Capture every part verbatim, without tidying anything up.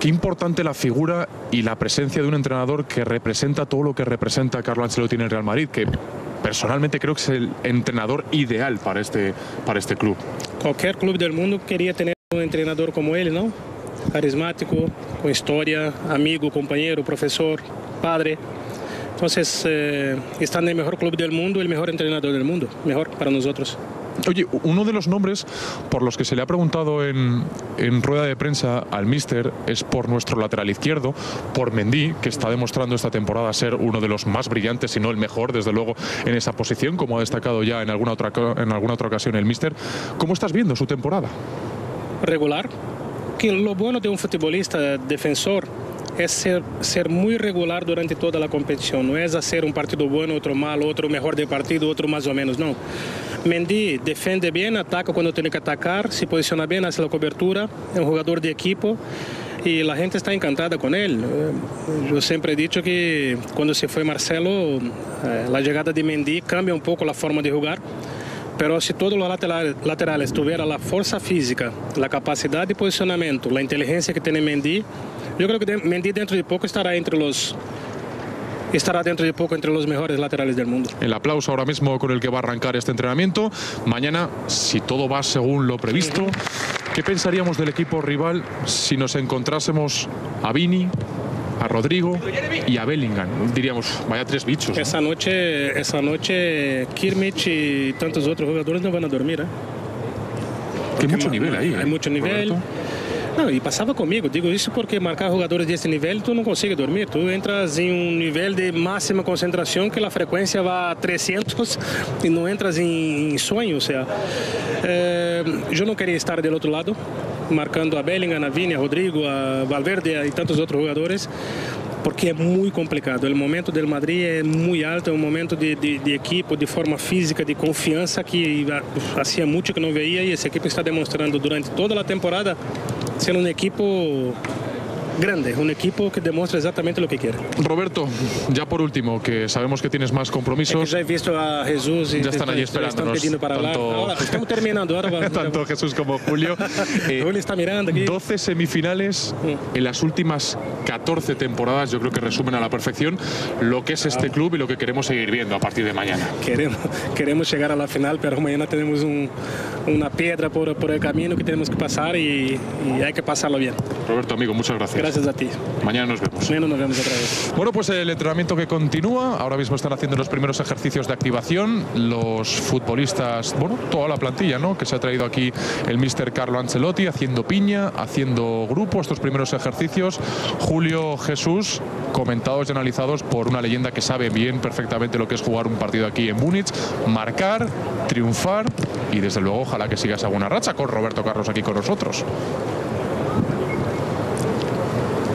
Qué importante la figura y la presencia de un entrenador que representa todo lo que representa Carlo Ancelotti en el Real Madrid, que personalmente creo que es el entrenador ideal para este, para este club. Cualquier club del mundo quería tener un entrenador como él, ¿no? Carismático, con historia, amigo, compañero, profesor, padre. Entonces, eh, está en el mejor club del mundo, el mejor entrenador del mundo, mejor para nosotros. Oye, uno de los nombres por los que se le ha preguntado en, en rueda de prensa al míster es por nuestro lateral izquierdo, por Mendy, que está demostrando esta temporada ser uno de los más brillantes, si no el mejor, desde luego, en esa posición, como ha destacado ya en alguna otra, en alguna otra ocasión el míster. ¿Cómo estás viendo su temporada? Regular. Que lo bueno de un futbolista defensor es ser, ser muy regular durante toda la competición. No es hacer un partido bueno, otro malo, otro mejor de partido, otro más o menos, no. Mendy defiende bien, ataca cuando tiene que atacar, se posiciona bien, hace la cobertura, es un jugador de equipo y la gente está encantada con él. Yo siempre he dicho que cuando se fue Marcelo, la llegada de Mendy cambia un poco la forma de jugar, pero si todos los laterales, laterales tuvieran la fuerza física, la capacidad de posicionamiento, la inteligencia que tiene Mendy, yo creo que Mendy dentro de poco estará entre los... estará dentro de poco entre los mejores laterales del mundo. El aplauso ahora mismo con el que va a arrancar este entrenamiento. Mañana, si todo va según lo previsto, ¿qué pensaríamos del equipo rival si nos encontrásemos a Vini, a Rodrigo y a Bellingham? Diríamos, vaya tres bichos, ¿no? Esa noche, esa noche Kimmich y tantos otros jugadores no van a dormir, ¿eh? Hay mucho más, nivel ahí. Hay eh, mucho nivel. Roberto. No, y pasaba conmigo, digo eso porque marcar jugadores de este nivel tú no consigues dormir, tú entras en un nivel de máxima concentración que la frecuencia va a trescientos y no entras en sueño, o sea, eh, yo no quería estar del otro lado, marcando a Bellingham, a Vini, a Rodrigo, a Valverde y tantos otros jugadores, porque es muy complicado, el momento del Madrid es muy alto, es un momento de, de, de equipo, de forma física, de confianza que hacía mucho que no veía y ese equipo está demostrando durante toda la temporada ser un equipo grande, un equipo que demuestra exactamente lo que quiere. Roberto, ya por último, que sabemos que tienes más compromisos. Es que ya he visto a Jesús y ya están allí esperándonos. Están pidiendo para hablar. Tanto... Ahora, estamos terminando. Ahora vamos, tanto Jesús como Julio. Eh, Julio está mirando aquí. doce semifinales en las últimas catorce temporadas. Yo creo que resumen a la perfección lo que es este club y lo que queremos seguir viendo a partir de mañana. Queremos, queremos llegar a la final, pero mañana tenemos un, una piedra por, por el camino que tenemos que pasar y, y hay que pasarlo bien. Roberto, amigo, muchas gracias. Gracias a ti. Mañana nos vemos. Mañana nos vemos otra vez. Bueno, pues el entrenamiento que continúa. Ahora mismo están haciendo los primeros ejercicios de activación. Los futbolistas, bueno, toda la plantilla, ¿no?, que se ha traído aquí el míster Carlo Ancelotti, haciendo piña, haciendo grupo, estos primeros ejercicios. Julio, Jesús, comentados y analizados por una leyenda que sabe bien perfectamente lo que es jugar un partido aquí en Múnich, marcar, triunfar y desde luego ojalá que sigas alguna racha con Roberto Carlos aquí con nosotros.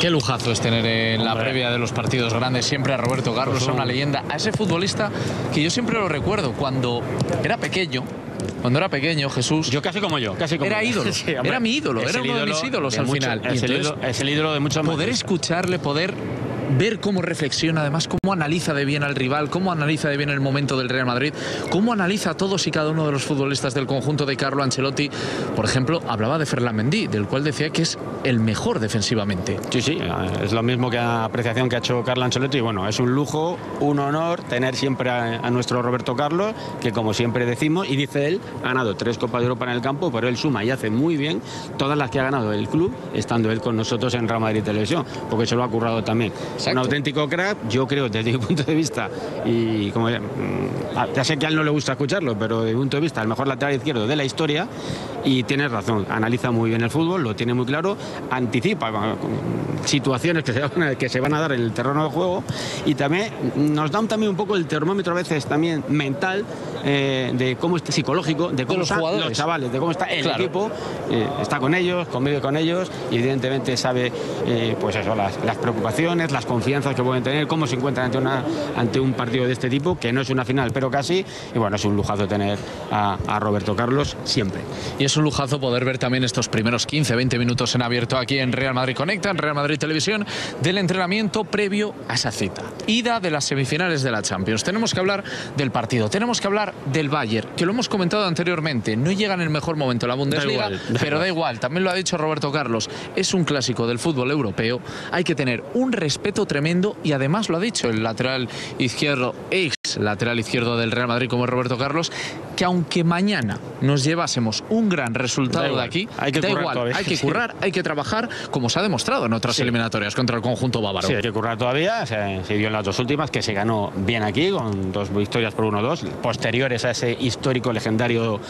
Qué lujazo es tener en la previa de los partidos grandes siempre a Roberto Carlos, a una leyenda, a ese futbolista que yo siempre lo recuerdo cuando era pequeño. Cuando era pequeño, Jesús... Yo casi como yo. Casi como era ídolo. Sí, era mi ídolo. Era uno de mis ídolos al final. Es el ídolo, es el ídolo de muchos más. Poder escucharle, poder... ver cómo reflexiona, además, cómo analiza de bien al rival, cómo analiza de bien el momento del Real Madrid, cómo analiza a todos y cada uno de los futbolistas del conjunto de Carlo Ancelotti. Por ejemplo, hablaba de Ferland Mendy, del cual decía que es el mejor defensivamente. Sí, sí, es lo mismo que la apreciación que ha hecho Carlo Ancelotti. Bueno, es un lujo, un honor tener siempre a, a nuestro Roberto Carlos, que como siempre decimos, y dice él, ha ganado tres Copas de Europa en el campo, pero él suma y hace muy bien todas las que ha ganado el club, estando él con nosotros en Real Madrid Televisión, porque se lo ha currado también. Exacto. Un auténtico crack, yo creo, desde mi punto de vista, y como ya sé que a él no le gusta escucharlo, pero desde mi punto de vista, el mejor lateral izquierdo de la historia, y tienes razón, analiza muy bien el fútbol, lo tiene muy claro, anticipa situaciones que se van a, que se van a dar en el terreno de juego, y también nos dan también un poco el termómetro a veces también mental, eh, de cómo está psicológico, de cómo están los chavales, de cómo está el claro. equipo, eh, está con ellos, convive con ellos, y evidentemente sabe eh, pues eso, las, las preocupaciones, las confianzas que pueden tener, cómo se encuentran ante, una, ante un partido de este tipo, que no es una final, pero casi, y bueno, es un lujazo tener a, a Roberto Carlos siempre. Y es un lujazo poder ver también estos primeros quince, veinte minutos en abierto aquí en Real Madrid Conecta, en Real Madrid Televisión, del entrenamiento previo a esa cita. Ida de las semifinales de la Champions. Tenemos que hablar del partido, tenemos que hablar Shakhtar del Bayern, que lo hemos comentado anteriormente, no llega en el mejor momento a la Bundesliga, da igual, da pero igual. da igual, también lo ha dicho Roberto Carlos, es un clásico del fútbol europeo, hay que tener un respeto tremendo y además lo ha dicho el lateral izquierdo, ex lateral izquierdo del Real Madrid como Roberto Carlos, que aunque mañana nos llevásemos un gran resultado igual, de aquí, hay que da igual, todavía. hay que currar, hay que trabajar, como se ha demostrado en otras sí. eliminatorias contra el conjunto bávaro. Sí, hay que currar todavía, se, se dio en las dos últimas, que se ganó bien aquí, con dos victorias por uno dos, posteriores a ese histórico legendario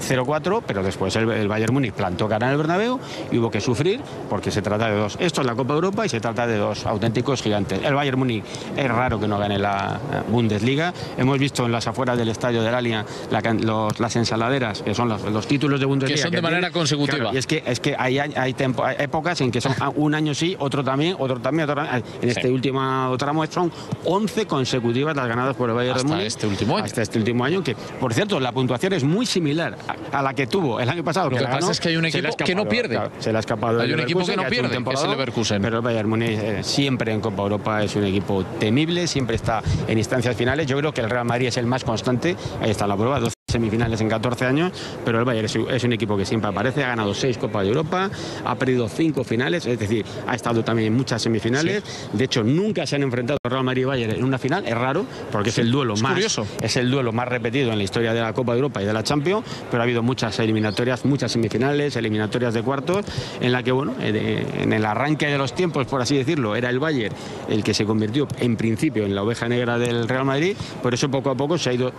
cero cuatro, pero después el, el Bayern Múnich plantó cara en el Bernabéu y hubo que sufrir, porque se trata de dos. Esto es la Copa Europa y se trata de dos auténticos gigantes. El Bayern Múnich es raro que no gane la Bundesliga. Hemos visto en las afueras del estadio del Allianz la, los, las ensaladeras, que son los, los títulos de Bundesliga. Que son de que manera tienen, consecutiva. Claro, y es que, es que hay, hay, tempo, hay épocas en que son un año sí, otro también, otro también, otro también. En este sí. último tramo son once consecutivas las ganadas por el Bayern Munich. Hasta este último año. Hasta este último año, que por cierto, la puntuación es muy similar a, a la que tuvo el año pasado. Lo que, que pasa ganó, es que hay un equipo escapado, que no pierde. Claro, se le ha escapado. Hay un equipo que no pierde, que es el Leverkusen. Pero el Bayern Munich eh, siempre en Copa Europa es un equipo temible, siempre está en instancias finales. Yo creo que el Real Madrid es el más constante, ahí está la prueba, doce semifinales en catorce años, pero el Bayern es un equipo que siempre aparece, ha ganado seis Copas de Europa, ha perdido cinco finales, es decir, ha estado también en muchas semifinales, sí. de hecho nunca se han enfrentado Real Madrid y Bayern en una final, es raro, porque sí. es el duelo es más curioso. es el duelo más repetido en la historia de la Copa de Europa y de la Champions, pero ha habido muchas eliminatorias, muchas semifinales, eliminatorias de cuartos, en la que bueno, en el arranque de los tiempos, por así decirlo, era el Bayern el que se convirtió en principio en la oveja negra del Real Madrid, por eso poco a poco se ha ido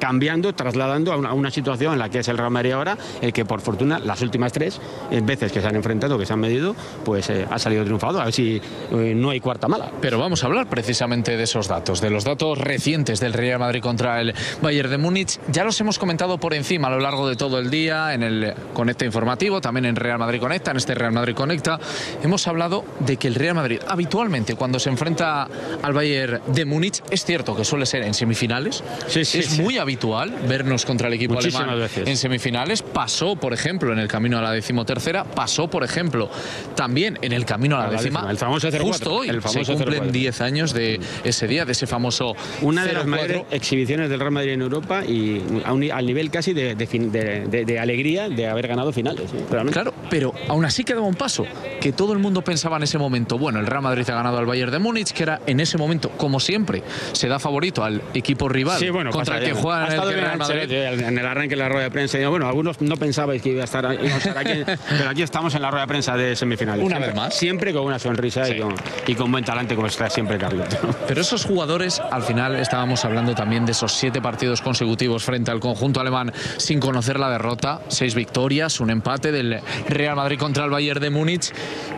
cambiando, trasladando A una, a una situación en la que es el Real Madrid ahora, el que por fortuna las últimas tres veces que se han enfrentado, que se han medido, pues eh, ha salido triunfado, a ver si eh, no hay cuarta mala. Pero vamos a hablar precisamente de esos datos, de los datos recientes del Real Madrid contra el Bayern de Múnich. Ya los hemos comentado por encima a lo largo de todo el día, en el Conecta Informativo, también en Real Madrid Conecta, en este Real Madrid Conecta. Hemos hablado de que el Real Madrid habitualmente cuando se enfrenta al Bayern de Múnich, es cierto que suele ser en semifinales, sí, sí, es sí. muy habitual vernos contra el equipo Muchísimas alemán veces. en semifinales. Pasó, por ejemplo, en el camino a la decimotercera, pasó, por ejemplo, también en el camino a la, a la décima, décima. El famoso cero cuatro, justo hoy el famoso se cumplen diez años de ese día, de ese famoso una de las mayores exhibiciones del Real Madrid en Europa y a un, al nivel casi de, de, de, de, de alegría de haber ganado finales. ¿eh? Claro, pero aún así quedaba un paso, que todo el mundo pensaba en ese momento, bueno, el Real Madrid ha ganado al Bayern de Múnich, que era en ese momento, como siempre, se da favorito al equipo rival sí, bueno, contra el que juega en el Real Madrid. En el arranque de la rueda de prensa, bueno, algunos no pensabais que iba a estar aquí, pero aquí estamos en la rueda de prensa de semifinales. Una vez más. Siempre con una sonrisa sí. y, con, y con buen talante, como está siempre Carlos. Pero esos jugadores, al final estábamos hablando también de esos siete partidos consecutivos frente al conjunto alemán sin conocer la derrota, seis victorias, un empate del Real Madrid contra el Bayern de Múnich,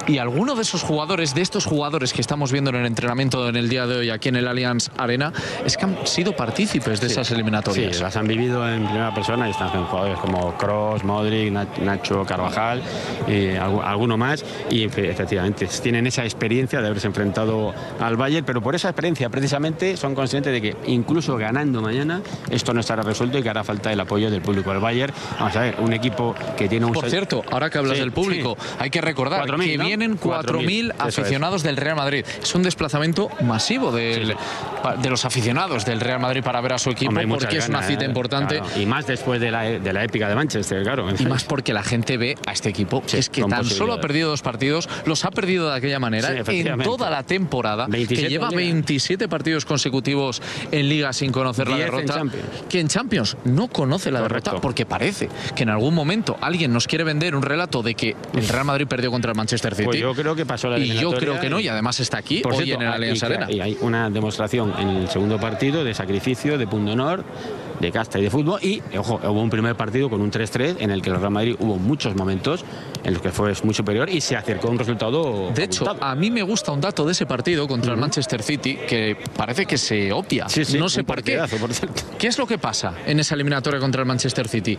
y alguno de esos jugadores, de estos jugadores que estamos viendo en el entrenamiento en el día de hoy aquí en el Allianz Arena, es que han sido partícipes de sí. esas eliminatorias. Sí, las han vivido en primera persona y están jugadores como Kroos, Modric, Nacho, Carvajal y alguno más, y efectivamente tienen esa experiencia de haberse enfrentado al Bayern, pero por esa experiencia precisamente son conscientes de que incluso ganando mañana esto no estará resuelto y que hará falta el apoyo del público del Bayern. Vamos a ver, un equipo que tiene un... Por cierto, ahora que hablas sí, del público, sí. hay que recordar que ¿no? vienen cuatro mil aficionados es. del Real Madrid. Es un desplazamiento masivo del, sí. de los aficionados del Real Madrid para ver a su equipo. Hombre, porque ganas, es una cita eh, importante. Claro. Y más después de la, de la épica de Manchester, claro. Y más porque la gente ve a este equipo. Sí, es que tan solo ha perdido dos partidos, los ha perdido de aquella manera sí, en toda la temporada, que lleva veintisiete partidos consecutivos en Liga sin conocer la derrota, en que en Champions no conoce la Correcto. derrota, porque parece que en algún momento alguien nos quiere vender un relato de que el Real Madrid perdió contra el Manchester City. Pues yo creo que pasó la eliminatoria. Y yo creo que no, y además está aquí por hoy cierto, en el Allianz Arena. Y hay una demostración en el segundo partido de sacrificio, de punto de honor, de casta y de fútbol, y ojo, hubo un primer partido con un tres tres en el que el Real Madrid hubo muchos momentos en los que fue muy superior y se acercó a un resultado de hecho abultado. A mí me gusta un dato de ese partido contra uh-huh. el Manchester City que parece que se obvia, sí, sí, no sé por qué por ¿qué es lo que pasa en esa eliminatoria contra el Manchester City?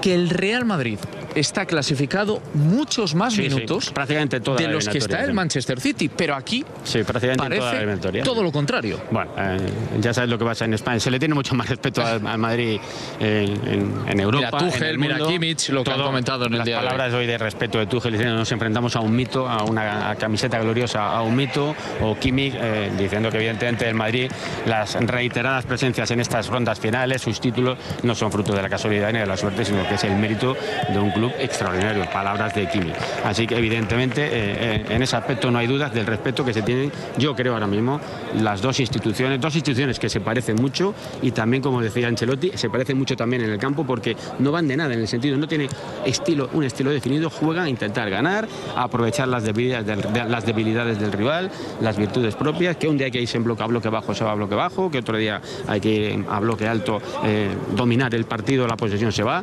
Que el Real Madrid está clasificado muchos más sí, minutos sí, prácticamente toda de los que está sí. el Manchester City, pero aquí sí, prácticamente parece toda todo lo contrario. Bueno, eh, ya sabes lo que pasa en España, se le tiene mucho más respeto al, al Madrid eh, en, en Europa. Mira Tuchel, en el mundo, mira Kimmich, lo que todo, han comentado en el día de hoy. Las palabras hoy de respeto de Tuchel diciendo nos enfrentamos a un mito, a una a camiseta gloriosa, a un mito, o Kimmich eh, diciendo que evidentemente el Madrid, las reiteradas presencias en estas rondas finales, sus títulos, no son fruto de la casualidad ni de la suerte, sino que es el mérito de un club extraordinario, palabras de Kimmich. Así que evidentemente eh, en ese aspecto no hay dudas del respeto que se tienen, yo creo ahora mismo, las dos instituciones, dos instituciones que se parecen mucho y también, como decía Ancelotti, se parecen mucho también en el campo porque no van de nada en el sentido, no tiene estilo, un estilo definido, juegan a intentar ganar, a aprovechar las debilidades del, de, las debilidades del rival, las virtudes propias, que un día hay que irse en bloque a bloque bajo, se va a bloque bajo, que otro día hay que ir a bloque alto, eh, dominar el partido, la posesión se va.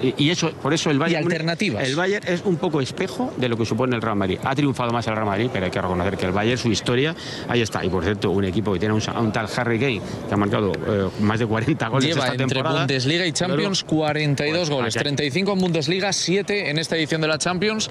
Y eso, por eso el Bayern, alternativas. el Bayern es un poco espejo de lo que supone el Real Madrid. Ha triunfado más el Real Madrid, pero hay que reconocer que el Bayern, su historia, ahí está. Y por cierto, un equipo que tiene un, un tal Harry Kane, que ha marcado eh, más de cuarenta goles Lleva esta temporada. Lleva entre Bundesliga y Champions cuarenta y dos goles, treinta y cinco en Bundesliga, siete en esta edición de la Champions.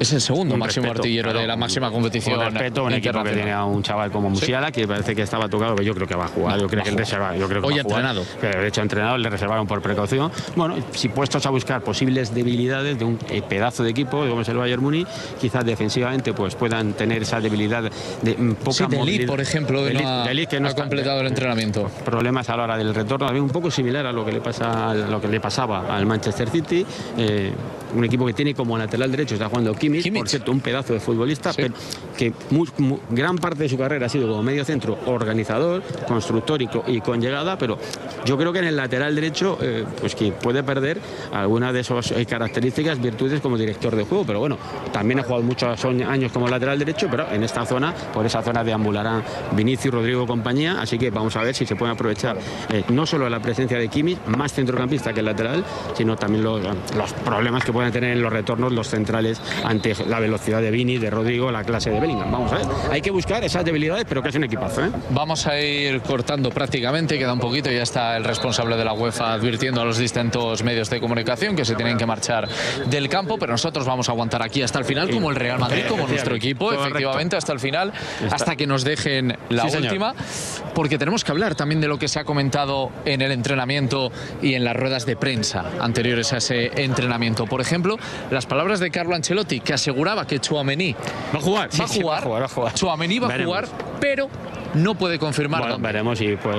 Es el segundo un máximo respeto, artillero claro, de la máxima competición. Un respeto a un equipo que tiene a un chaval como Musiala, ¿sí? que parece que estaba tocado, pero yo creo que va a jugar. Yo creo va que el reserva, yo creo que Hoy ha entrenado. Pero de hecho, entrenado, le reservaron por precaución. Bueno, si puestos a buscar posibles debilidades de un pedazo de equipo, como es el Bayern Munich, quizás defensivamente pues puedan tener esa debilidad de poca sí, movilidad. Delhi, por ejemplo, Delhi, no ha, Delhi, que no ha completado el entrenamiento. Problemas a la hora del retorno, también un poco similar a lo que le pasa, a lo que le pasaba al Manchester City. Eh, un equipo que tiene como lateral derecho, está jugando Kimmich, Kimmich, por cierto, un pedazo de futbolista, sí. pero que muy, muy, gran parte de su carrera ha sido como medio centro, organizador, constructor y, y con llegada, pero yo creo que en el lateral derecho, eh, pues que puede perder alguna de esas eh, características, virtudes como director de juego, pero bueno, también ha jugado muchos años como lateral derecho, pero en esta zona, por esa zona deambularán Vinicius, Rodrigo, compañía, así que vamos a ver si se puede aprovechar eh, no solo la presencia de Kimmich, más centrocampista que el lateral, sino también los, los problemas que pueden tener en los retornos los centrales ante la velocidad de Vini, de Rodrigo, la clase de Bellingham. Vamos a ver, hay que buscar esas debilidades, pero que es un equipazo, ¿eh? Vamos a ir cortando prácticamente, queda un poquito, ya está el responsable de la UEFA advirtiendo a los distintos medios de comunicación que se tienen que marchar del campo, pero nosotros vamos a aguantar aquí hasta el final, como el Real Madrid, como nuestro equipo, correcto, efectivamente, hasta el final, hasta que nos dejen la sí, última, señor. Porque tenemos que hablar también de lo que se ha comentado en el entrenamiento y en las ruedas de prensa anteriores a ese entrenamiento. Por ejemplo, las palabras de Carlo Ancelotti, que aseguraba que Chuameni va a jugar, sí, va a jugar, sí, va a jugar, va a jugar. Chuameni va veremos. a jugar, pero no puede confirmar. Bueno, veremos y pues...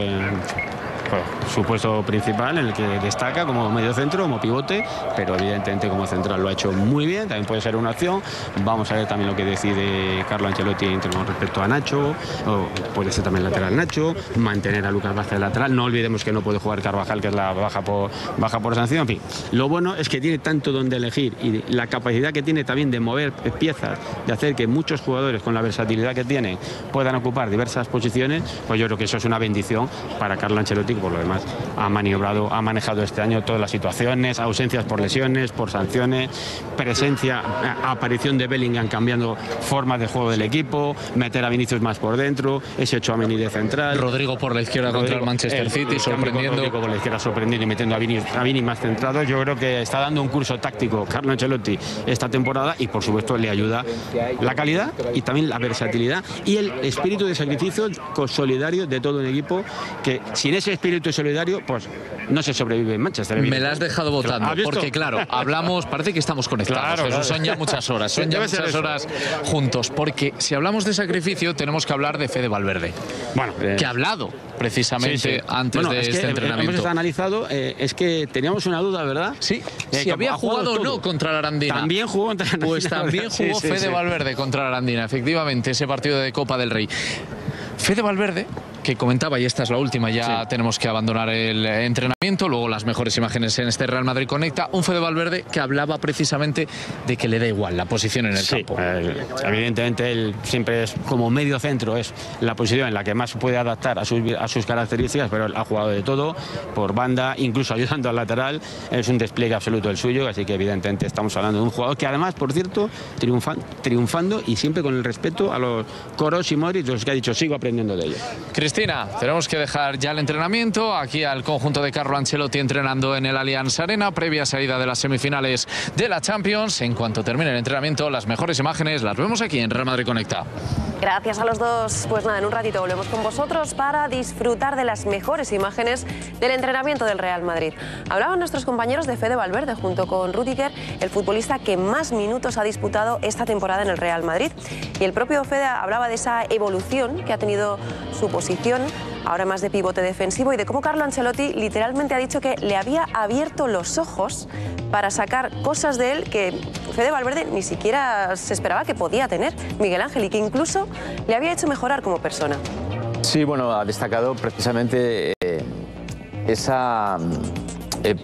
Bueno, su puesto principal en el que destaca como medio centro, como pivote, pero evidentemente como central lo ha hecho muy bien, también puede ser una opción. Vamos a ver también lo que decide Carlo Ancelotti con respecto a Nacho, o puede ser también lateral Nacho, mantener a Lucas Vázquez lateral, no olvidemos que no puede jugar Carvajal, que es la baja por, baja por sanción, en fin. Lo bueno es que tiene tanto donde elegir y la capacidad que tiene también de mover piezas, de hacer que muchos jugadores con la versatilidad que tienen puedan ocupar diversas posiciones, pues yo creo que eso es una bendición para Carlo Ancelotti. Por lo demás, ha maniobrado, ha manejado este año todas las situaciones, ausencias por lesiones, por sanciones, presencia, aparición de Bellingham cambiando formas de juego del equipo, meter a Vinicius más por dentro, ese Chuameni de central. Rodrigo por la izquierda Rodrigo, contra el Manchester eh, City, sorprendiendo. Rodrigo por la izquierda sorprendiendo y metiendo a Vini, a Vini más centrado. Yo creo que está dando un curso táctico Carlo Ancelotti esta temporada y por supuesto le ayuda la calidad y también la versatilidad y el espíritu de sacrificio solidario de todo un equipo que sin ese espíritu espíritu solidario, pues no se sobrevive en Manchester. Me la has dejado votando, porque claro, hablamos, parece que estamos conectados, claro, Jesús, claro. son ya muchas horas, son ya muchas horas juntos, porque si hablamos de sacrificio tenemos que hablar de Fede Valverde, bueno, eh... que ha hablado precisamente sí, sí. antes bueno, de es este que entrenamiento. Hemos analizado, eh, es que teníamos una duda, ¿verdad? Sí, eh, si había jugado o no contra la Arandina. También jugó contra la Arandina. Pues también jugó sí, Fede sí, sí. Valverde contra la Arandina, efectivamente, ese partido de Copa del Rey. Fede Valverde, que comentaba, y esta es la última, ya sí. tenemos que abandonar el entrenamiento, luego las mejores imágenes en este Real Madrid Conecta, un Fede Valverde que hablaba precisamente de que le da igual la posición en el sí, campo. Eh, evidentemente él siempre es como medio centro, es la posición en la que más puede adaptar a sus, a sus características, pero él ha jugado de todo, por banda, incluso ayudando al lateral, es un despliegue absoluto el suyo, así que evidentemente estamos hablando de un jugador que además, por cierto, triunfa, triunfando y siempre con el respeto a los Kroos y Modric, los que ha dicho sigo aprendiendo de ellos. Cristian Alsina. Tenemos que dejar ya el entrenamiento aquí al conjunto de Carlo Ancelotti entrenando en el Allianz Arena, previa salida de las semifinales de la Champions. En cuanto termine el entrenamiento, las mejores imágenes las vemos aquí en Real Madrid Conecta. Gracias a los dos. Pues nada, en un ratito volvemos con vosotros para disfrutar de las mejores imágenes del entrenamiento del Real Madrid. Hablaban nuestros compañeros de Fede Valverde junto con Rüdiger, el futbolista que más minutos ha disputado esta temporada en el Real Madrid. Y el propio Fede hablaba de esa evolución que ha tenido su posición, ahora más de pivote defensivo, y de cómo Carlo Ancelotti literalmente ha dicho que le había abierto los ojos para sacar cosas de él que Fede Valverde ni siquiera se esperaba que podía tener, Miguel Ángel, y que incluso le había hecho mejorar como persona. Sí, bueno, ha destacado precisamente eh, esa eh, parte